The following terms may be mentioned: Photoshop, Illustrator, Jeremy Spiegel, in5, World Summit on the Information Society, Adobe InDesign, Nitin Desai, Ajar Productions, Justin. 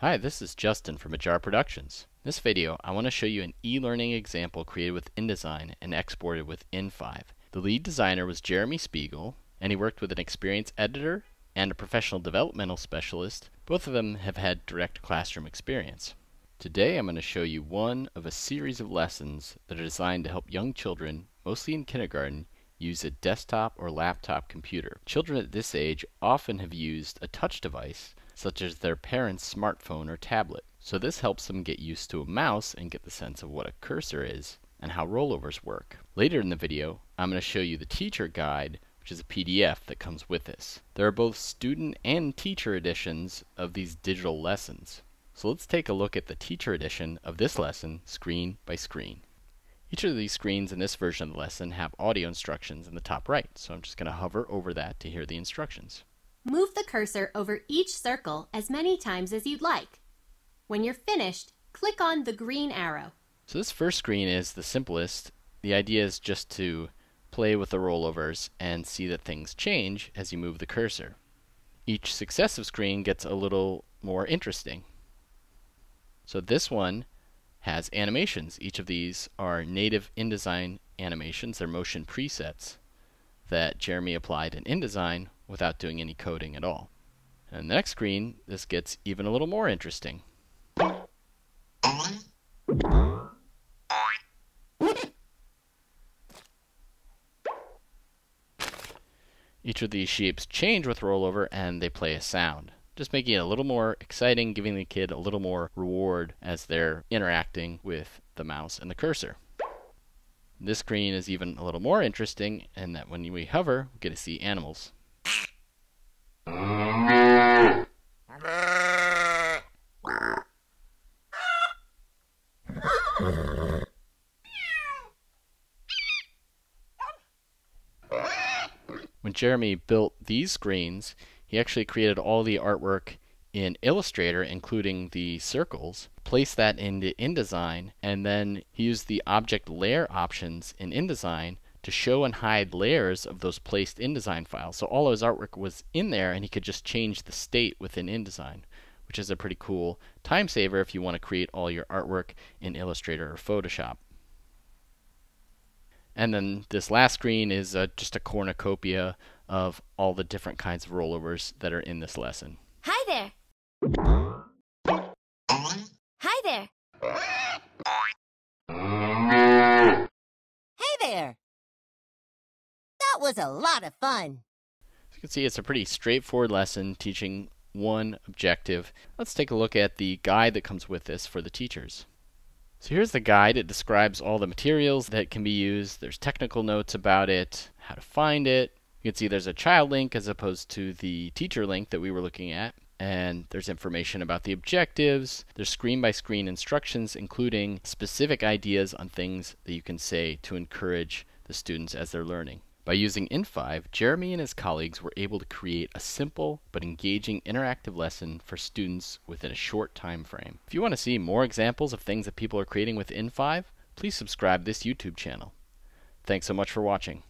Hi, this is Justin from Ajar Productions. In this video, I want to show you an e-learning example created with InDesign and exported with in5. The lead designer was Jeremy Spiegel, and he worked with an experienced editor and a professional developmental specialist. Both of them have had direct classroom experience. Today, I'm going to show you one of a series of lessons that are designed to help young children, mostly in kindergarten, use a desktop or laptop computer. Children at this age often have used a touch device such as their parents' smartphone or tablet. So this helps them get used to a mouse and get the sense of what a cursor is and how rollovers work. Later in the video, I'm going to show you the teacher guide, which is a PDF that comes with this. There are both student and teacher editions of these digital lessons. So let's take a look at the teacher edition of this lesson, screen by screen. Each of these screens in this version of the lesson have audio instructions in the top right, so I'm just going to hover over that to hear the instructions. Move the cursor over each circle as many times as you'd like. When you're finished, click on the green arrow. So this first screen is the simplest. The idea is just to play with the rollovers and see that things change as you move the cursor. Each successive screen gets a little more interesting. So this one has animations. Each of these are native InDesign animations. They're motion presets that Jeremy applied in InDesign without doing any coding at all. And the next screen, this gets even a little more interesting. Each of these shapes change with rollover and they play a sound, just making it a little more exciting, giving the kid a little more reward as they're interacting with the mouse and the cursor. This screen is even a little more interesting in that when we hover, we get to see animals. When Jeremy built these screens, he actually created all the artwork in Illustrator, including the circles, placed that into InDesign, and then he used the object layer options in InDesign to show and hide layers of those placed InDesign files. So all of his artwork was in there and he could just change the state within InDesign, which is a pretty cool time saver if you want to create all your artwork in Illustrator or Photoshop. And then this last screen is just a cornucopia of all the different kinds of rollovers that are in this lesson. Hi there! Hi there! Hey there! That was a lot of fun. As you can see, it's a pretty straightforward lesson teaching one objective. Let's take a look at the guide that comes with this for the teachers. So here's the guide. It describes all the materials that can be used. There's technical notes about it, how to find it. You can see there's a child link as opposed to the teacher link that we were looking at. And there's information about the objectives. There's screen-by-screen instructions, including specific ideas on things that you can say to encourage the students as they're learning. By using in5, Jeremy and his colleagues were able to create a simple but engaging interactive lesson for students within a short time frame. If you want to see more examples of things that people are creating with in5, please subscribe to this YouTube channel. Thanks so much for watching.